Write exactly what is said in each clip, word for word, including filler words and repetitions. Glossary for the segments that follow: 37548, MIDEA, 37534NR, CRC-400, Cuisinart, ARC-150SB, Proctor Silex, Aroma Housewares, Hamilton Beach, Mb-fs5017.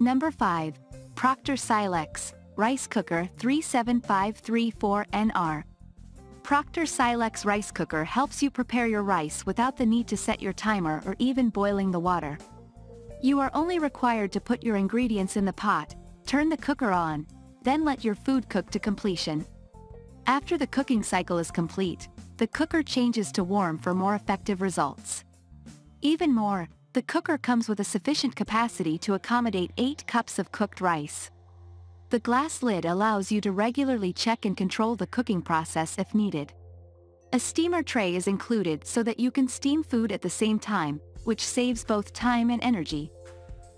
Number five. Proctor Silex Rice Cooker three seven five three four N R. Proctor Silex Rice Cooker helps you prepare your rice without the need to set your timer or even boiling the water. You are only required to put your ingredients in the pot, turn the cooker on, then let your food cook to completion. After the cooking cycle is complete, the cooker changes to warm for more effective results. Even more, the cooker comes with a sufficient capacity to accommodate eight cups of cooked rice. The glass lid allows you to regularly check and control the cooking process if needed. A steamer tray is included so that you can steam food at the same time, which saves both time and energy.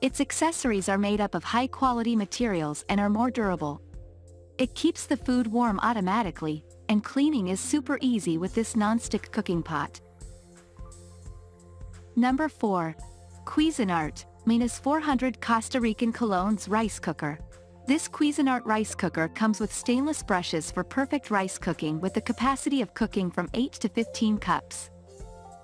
Its accessories are made up of high-quality materials and are more durable. It keeps the food warm automatically, and cleaning is super easy with this non-stick cooking pot. Number four. Cuisinart minus four hundred Costa Rican Colognes Rice Cooker. This Cuisinart rice cooker comes with stainless brushes for perfect rice cooking with the capacity of cooking from eight to fifteen cups.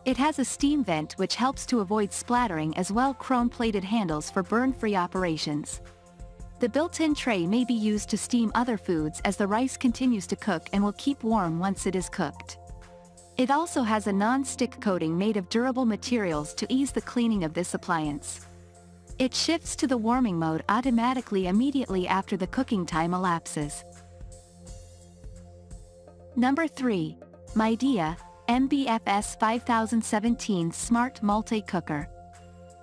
It has a steam vent which helps to avoid splattering, as well chrome-plated handles for burn-free operations. The built-in tray may be used to steam other foods as the rice continues to cook and will keep warm once it is cooked. It also has a non-stick coating made of durable materials to ease the cleaning of this appliance. It shifts to the warming mode automatically immediately after the cooking time elapses. Number three. MIDEA M B F S five thousand seventeen Smart Multi-Cooker.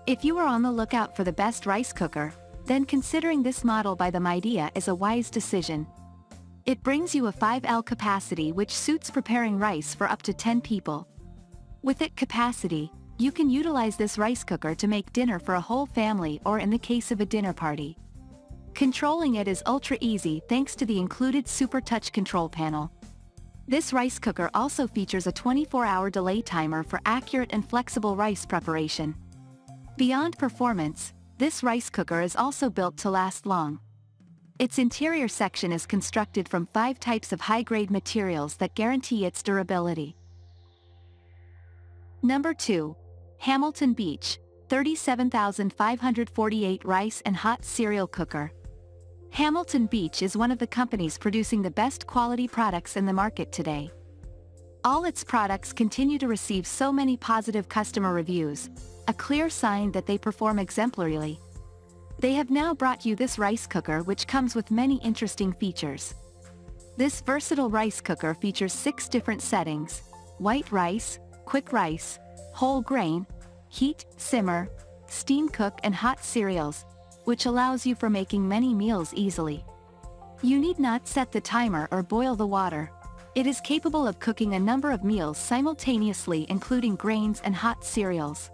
If you are on the lookout for the best rice cooker, then considering this model by the MIDEA is a wise decision. It brings you a five L capacity which suits preparing rice for up to ten people. With its capacity, you can utilize this rice cooker to make dinner for a whole family or in the case of a dinner party. Controlling it is ultra easy thanks to the included Super Touch control panel. This rice cooker also features a twenty-four hour delay timer for accurate and flexible rice preparation. Beyond performance, this rice cooker is also built to last long. Its interior section is constructed from five types of high-grade materials that guarantee its durability. Number two. Hamilton Beach three seven five four eight Rice and Hot Cereal Cooker. Hamilton Beach is one of the companies producing the best quality products in the market today. All its products continue to receive so many positive customer reviews, a clear sign that they perform exemplarily. They have now brought you this rice cooker which comes with many interesting features. This versatile rice cooker features six different settings: white rice, quick rice, whole grain, heat, simmer, steam cook and hot cereals, which allows you for making many meals easily. You need not set the timer or boil the water. It is capable of cooking a number of meals simultaneously, including grains and hot cereals.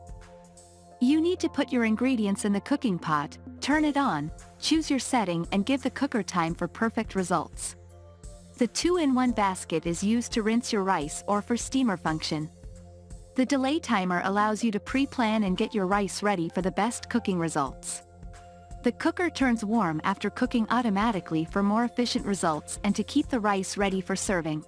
You need to put your ingredients in the cooking pot, turn it on, choose your setting and give the cooker time for perfect results. The two in one basket is used to rinse your rice or for steamer function. The delay timer allows you to pre-plan and get your rice ready for the best cooking results. The cooker turns warm after cooking automatically for more efficient results and to keep the rice ready for serving.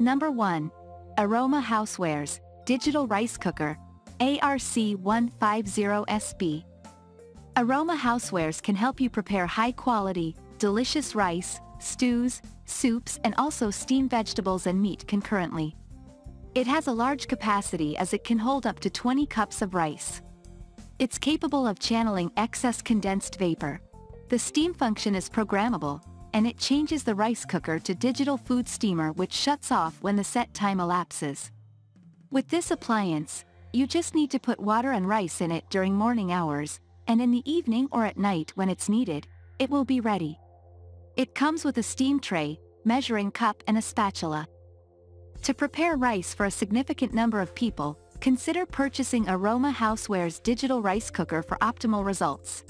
Number one. Aroma Housewares Digital Rice Cooker A R C one five zero S B. Aroma Housewares can help you prepare high-quality, delicious rice, stews, soups and also steamed vegetables and meat concurrently. It has a large capacity as it can hold up to twenty cups of rice. It's capable of channeling excess condensed vapor. The steam function is programmable, and it changes the rice cooker to digital food steamer which shuts off when the set time elapses. With this appliance, you just need to put water and rice in it during morning hours, and in the evening or at night when it's needed, it will be ready. It comes with a steam tray, measuring cup and a spatula. To prepare rice for a significant number of people, consider purchasing Aroma Housewares digital rice cooker for optimal results.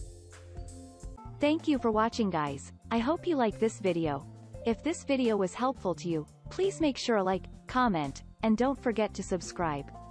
Thank you for watching, guys. I hope you like this video. If this video was helpful to you, please make sure to like, comment, and don't forget to subscribe.